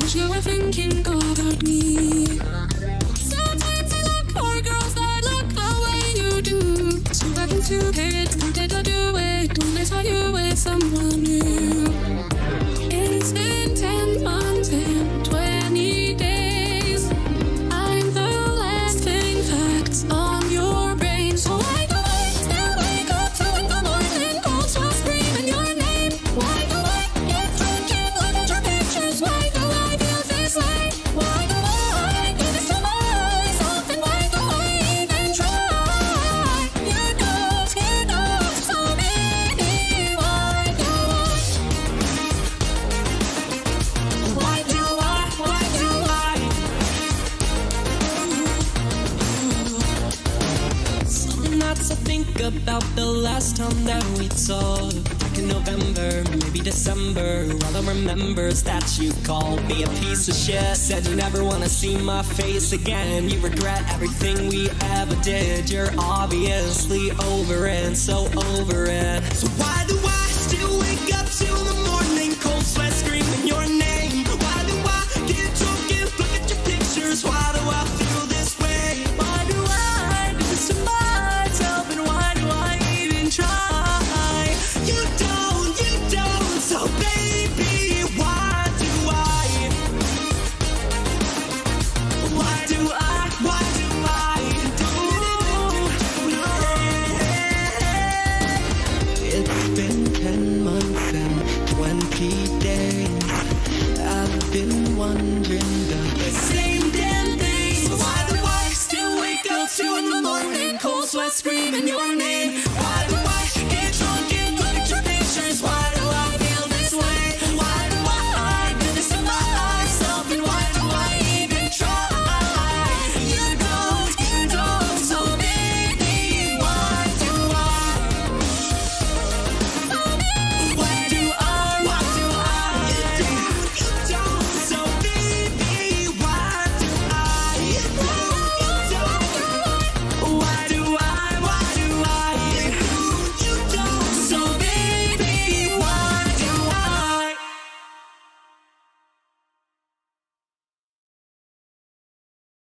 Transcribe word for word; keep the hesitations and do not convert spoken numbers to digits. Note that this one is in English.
wish you were thinking about me. Sometimes I look for girls that look the way you do. So I can do it, wanted to do it when I saw you with someone new. It's been ten months and twenty days. I'm the last thing that's on your brain. So I go wake, still wake up two in the morning, cold sweat screaming your name. Why do I get drunk? Why do I feel this way? Why do I do this to myself? And why do I even try? You know, you know, so many. Why do I? Why do I? Why do I? Something not to think about the last time that we talked. November, maybe December. All I remember is that you called me a piece of shit. Said you never want to see my face again. You regret everything we ever did. You're obviously over it, so over it. So why do I still wake up till the morning, cold sweat screaming your name? Why do I get drunk and look at your pictures? Why do I feel this way? Why do I do this to myself? And why do I even try? You don't, you don't, so baby, why do I? Why do I, why do I do? It's been ten months and twenty days. I've been wondering the same damn thing. So why do I still wake up two in the morning, cold sweat screaming your name?